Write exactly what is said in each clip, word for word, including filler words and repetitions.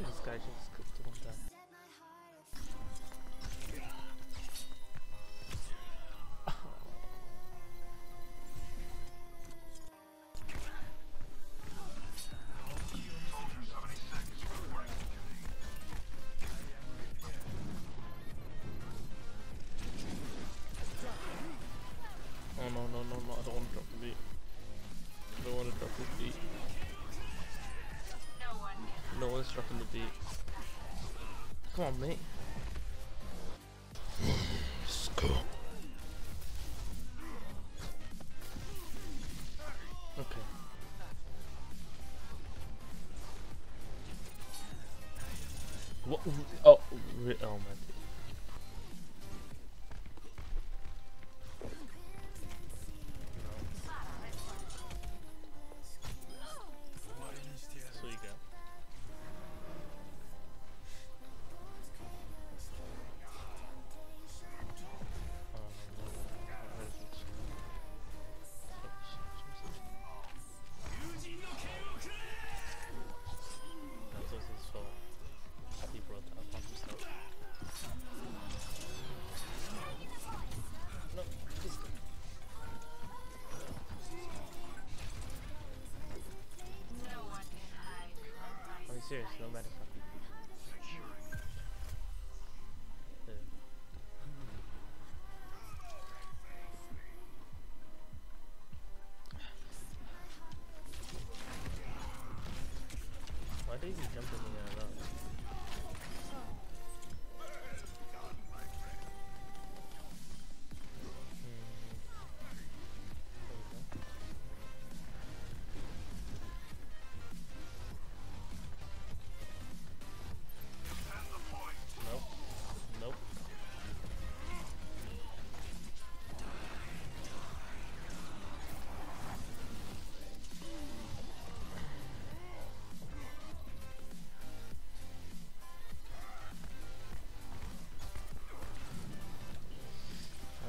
trying this guy to just won't die. Oh no no no no, I don't want to drop the beat. I don't want to drop this beat. No one's dropping the beat. Come on, mate. Let's go. Okay. What? Oh, oh my. Serious, no matter how. Why did he jump in the air around?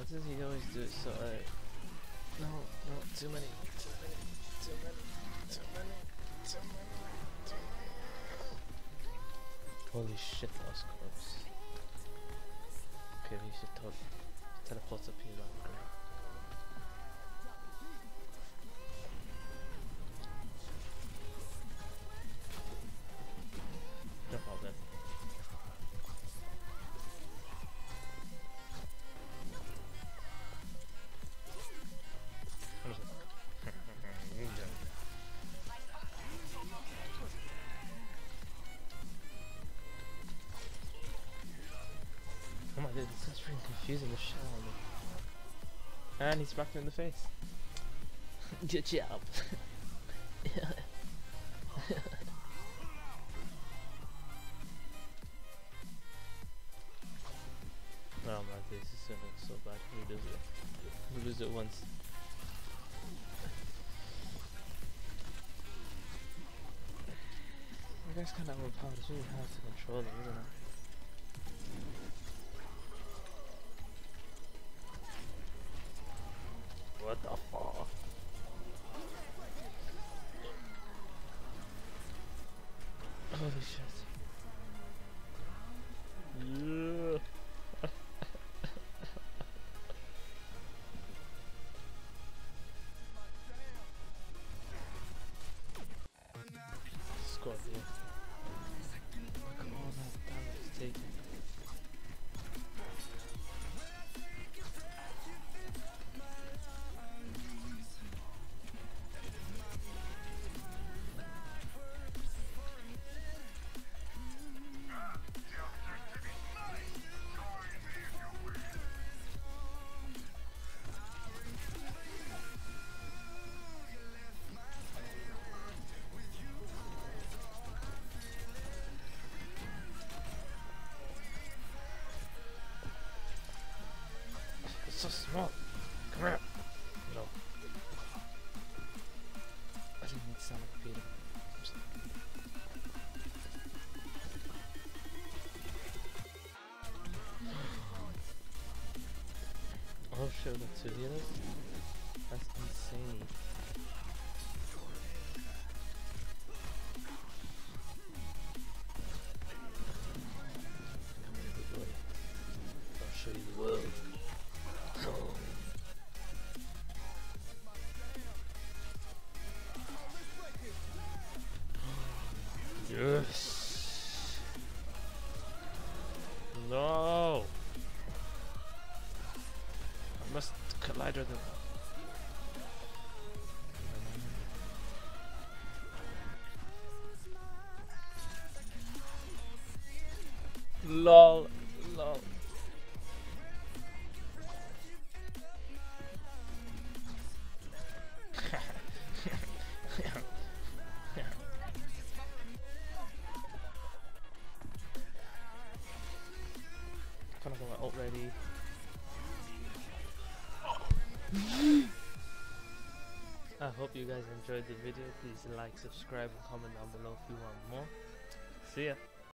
Does he always do it so uh, no, no, too many, too many, too many, too many, too many, too many. Holy shit, last corpse. Okay, we should tell teleport up here now, great. Dude, this is really confusing the shit out of me. And he smacked him in the face. Good job. Oh my, this is gonna look so bad. Who does it? Who does it once? My guy's kinda overpowered, it's really hard to control him, isn't it? What the fuck? Holy shit. Yeah. Squad, yeah. Come on, that damage is taken. So small. Come here. No. I didn't need Sonic Peter. Oh shit, that's two healers? That's insane. No! I must collide with him. LOL. LOL. I'm gonna go ult ready. I hope you guys enjoyed the video. Please like, subscribe, and comment down below if you want more. See ya.